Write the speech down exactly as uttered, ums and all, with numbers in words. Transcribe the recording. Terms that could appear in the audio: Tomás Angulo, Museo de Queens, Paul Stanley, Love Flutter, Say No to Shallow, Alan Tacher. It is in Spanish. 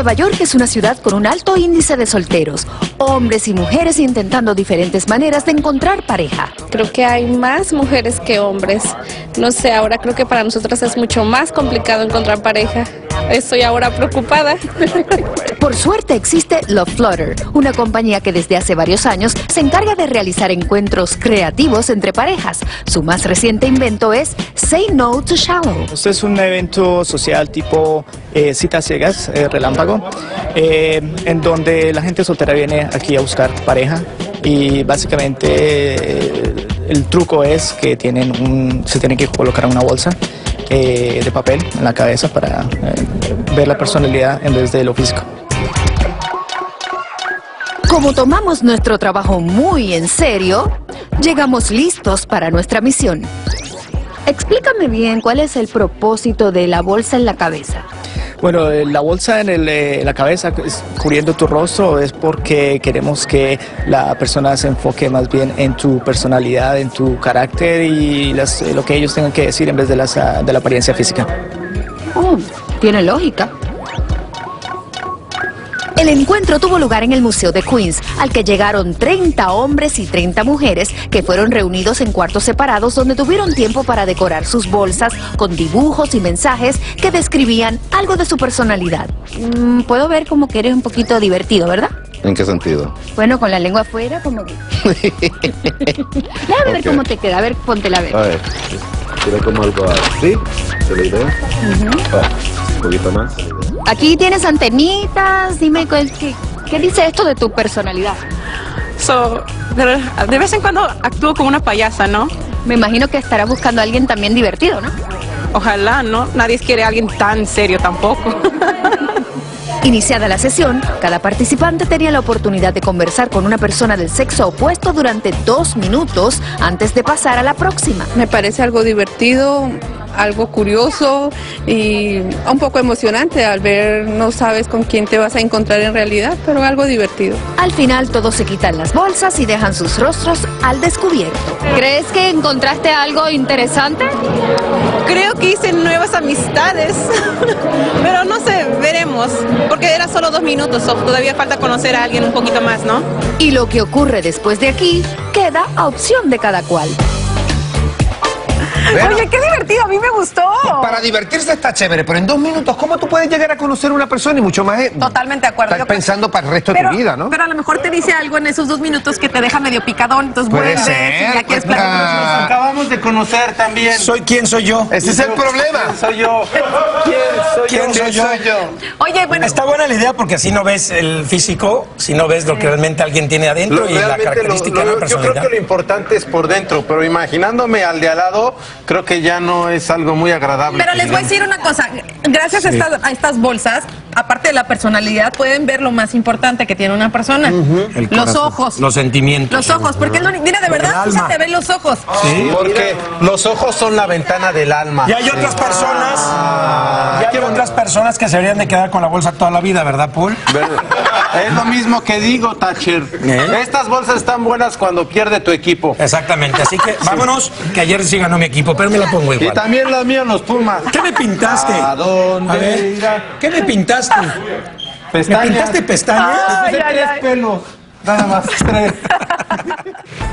Nueva York es una ciudad con un alto índice de solteros, hombres y mujeres intentando diferentes maneras de encontrar pareja. Creo que hay más mujeres que hombres. No sé, ahora creo que para nosotras es mucho más complicado encontrar pareja. Estoy ahora preocupada. Por suerte existe Love Flutter, una compañía que desde hace varios años se encarga de realizar encuentros creativos entre parejas. Su más reciente invento es Say No to Shallow. Este es un evento social tipo eh, citas ciegas, eh, relámpago, eh, en donde la gente soltera viene aquí a buscar pareja y básicamente eh, el truco es que tienen un, se tienen que colocar una bolsa eh, de papel en la cabeza para eh, ver la personalidad en vez de lo físico. Como tomamos nuestro trabajo muy en serio, llegamos listos para nuestra misión. Explícame bien cuál es el propósito de la bolsa en la cabeza. Bueno, la bolsa en, el, en la cabeza cubriendo tu rostro es porque queremos que la persona se enfoque más bien en tu personalidad, en tu carácter y las, lo que ellos tengan que decir en vez de, las, de la apariencia física. Oh, tiene lógica. El encuentro tuvo lugar en el Museo de Queens, al que llegaron treinta hombres y treinta mujeres que fueron reunidos en cuartos separados donde tuvieron tiempo para decorar sus bolsas con dibujos y mensajes que describían algo de su personalidad. Mm, puedo ver como que eres un poquito divertido, ¿verdad? ¿En qué sentido? Bueno, con la lengua afuera, como que... Déjame ver cómo te queda, a ver, ponte la vez. A ver, tira como algo así, ¿se le idea? Un poquito más. Aquí tienes antenitas, dime qué, qué dice esto de tu personalidad. So, de vez en cuando actúo como una payasa, ¿no? Me imagino que estarás buscando a alguien también divertido, ¿no? Ojalá, ¿no? Nadie quiere a alguien tan serio tampoco. Iniciada la sesión, cada participante tenía la oportunidad de conversar con una persona del sexo opuesto durante dos minutos antes de pasar a la próxima. Me parece algo divertido, algo curioso y un poco emocionante al ver, no sabes con quién te vas a encontrar en realidad, pero algo divertido. Al final todos se quitan las bolsas y dejan sus rostros al descubierto. ¿Crees que encontraste algo interesante? Creo que hice nuevas amistades, pero no sé, veremos, porque era solo dos minutos, so todavía falta conocer a alguien un poquito más, ¿no? Y lo que ocurre después de aquí queda a opción de cada cual. Bueno, oye, qué divertido, a mí me gustó. Para divertirse está chévere, pero en dos minutos, ¿cómo tú puedes llegar a conocer a una persona y mucho más? Totalmente de acuerdo. Estás pensando para el resto pero, de tu vida, ¿no? Pero a lo mejor te dice algo en esos dos minutos que te deja medio picadón, entonces vuelves y aquí es platicar. Nos acabamos de conocer también. Soy quién soy yo. Ese es el problema. ¿Quién soy yo? ¿Quién soy yo? ¿Quién soy yo? Oye, bueno. Está buena la idea porque así no ves el físico, si no ves lo que realmente alguien tiene adentro lo, y la característica lo, lo, de la personalidad. Yo creo que lo importante es por dentro, pero imaginándome al de al lado... Creo que ya no es algo muy agradable. Pero les voy a decir una cosa, gracias sí. a, estas, a estas bolsas, aparte de la personalidad, pueden ver lo más importante que tiene una persona. Uh-huh. Los corazón, ojos. Los sentimientos. Los ojos, porque es lo, mira, de verdad, ya te ven los ojos. Oh, sí, porque mira. Los ojos son la ventana del alma. Y hay otras personas, ah, ya hay otras personas que se deberían de quedar con la bolsa toda la vida, ¿verdad, Paul? Es lo mismo que digo, Tacher. ¿Eh? Estas bolsas están buenas cuando pierde tu equipo. Exactamente, así que vámonos, que ayer sí ganó mi equipo, pero me la pongo igual. Y también la mía, los Pumas. ¿Qué me pintaste? ¿A dónde? A ver, ¿qué me pintaste? ¿Pestañas? ¿Me pintaste pestañas? Ah, ya, ya, ya. Tres pelos, nada más, tres.